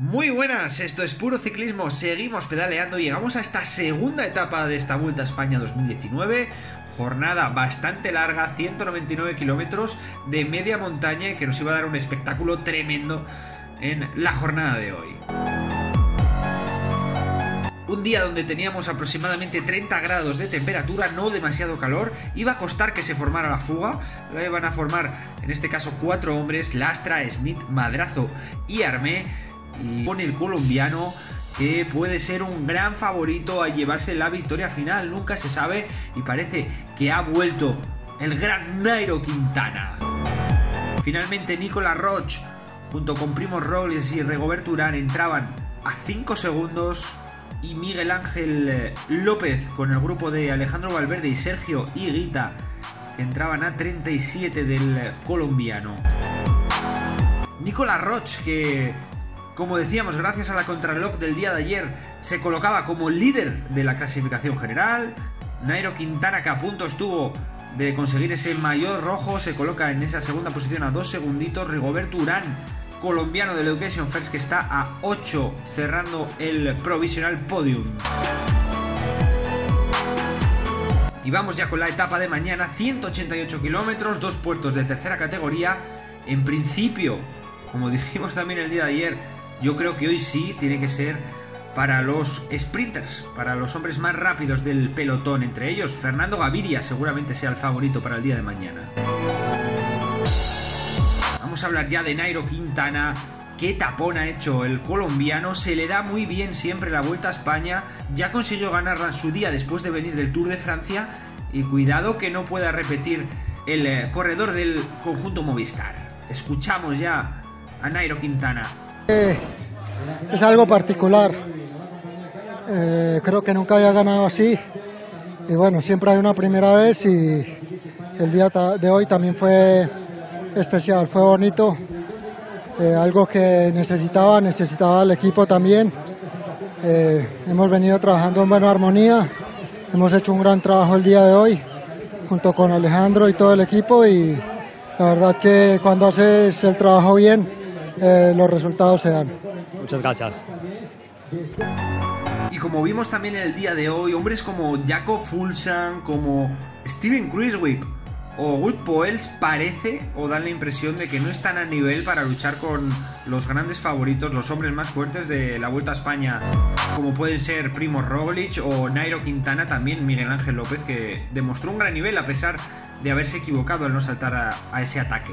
Muy buenas, esto es Puro Ciclismo, seguimos pedaleando, llegamos a esta segunda etapa de esta Vuelta a España 2019, jornada bastante larga, 199 kilómetros de media montaña que nos iba a dar un espectáculo tremendo en la jornada de hoy. Un día donde teníamos aproximadamente 30 grados de temperatura, no demasiado calor, iba a costar que se formara la fuga, la iban a formar en este caso 4 hombres, Lastra, Smith, Madrazo y Armé, y con el colombiano que puede ser un gran favorito a llevarse la victoria final, nunca se sabe, y parece que ha vuelto el gran Nairo Quintana. Finalmente Nicolas Roche junto con Primoz Roglic y Rigoberto Urán entraban a 5 segundos y Miguel Ángel López con el grupo de Alejandro Valverde y Sergio Higuita que entraban a 37 del colombiano. Nicolas Roche, que como decíamos gracias a la contrarreloj del día de ayer se colocaba como líder de la clasificación general. Nairo Quintana, que a punto estuvo de conseguir ese maillot rojo, se coloca en esa segunda posición a 2 segunditos. Rigoberto Urán, colombiano del Education First, que está a 8 cerrando el provisional podium. Y vamos ya con la etapa de mañana, 188 kilómetros, 2 puertos de tercera categoría. En principio, como dijimos también el día de ayer, yo creo que hoy sí tiene que ser para los sprinters, para los hombres más rápidos del pelotón, entre ellos Fernando Gaviria seguramente sea el favorito para el día de mañana. Vamos a hablar ya de Nairo Quintana. Qué tapón ha hecho el colombiano, se le da muy bien siempre la Vuelta a España, ya consiguió ganarla en su día después de venir del Tour de Francia, y cuidado que no pueda repetir el corredor del conjunto Movistar. Escuchamos ya a Nairo Quintana. Es algo particular, creo que nunca había ganado así, y bueno, siempre hay una primera vez, y el día de hoy también fue especial, fue bonito, algo que necesitaba el equipo también. Hemos venido trabajando en buena armonía, hemos hecho un gran trabajo el día de hoy junto con Alejandro y todo el equipo, y la verdad que cuando haces el trabajo bien, los resultados se dan. Muchas gracias. Y como vimos también en el día de hoy, hombres como Jacob Fulsan, como Steven Kruiswijk o Wout Poels parece o dan la impresión de que no están a nivel para luchar con los grandes favoritos, los hombres más fuertes de la Vuelta a España, como pueden ser Primoz Roglic o Nairo Quintana, también Miguel Ángel López, que demostró un gran nivel a pesar de haberse equivocado al no saltar a ese ataque.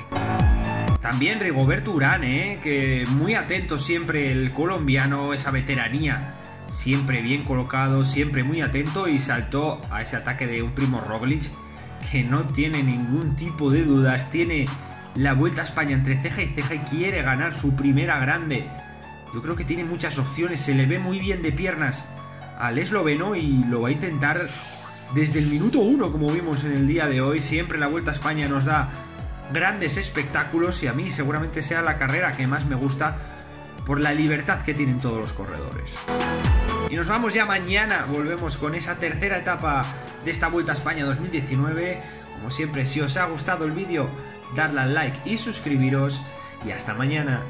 También Rigoberto Urán, que muy atento siempre el colombiano, esa veteranía, siempre bien colocado, siempre muy atento, y saltó a ese ataque de un Primoz Roglic que no tiene ningún tipo de dudas, tiene la Vuelta a España entre ceja y ceja y quiere ganar su primera grande. Yo creo que tiene muchas opciones, se le ve muy bien de piernas al esloveno y lo va a intentar desde el minuto 1, como vimos en el día de hoy. Siempre la Vuelta a España nos da grandes espectáculos, y a mí seguramente sea la carrera que más me gusta por la libertad que tienen todos los corredores. Y nos vamos ya mañana, volvemos con esa tercera etapa de esta Vuelta a España 2019. Como siempre, si os ha gustado el vídeo, dadle al like y suscribiros, y hasta mañana.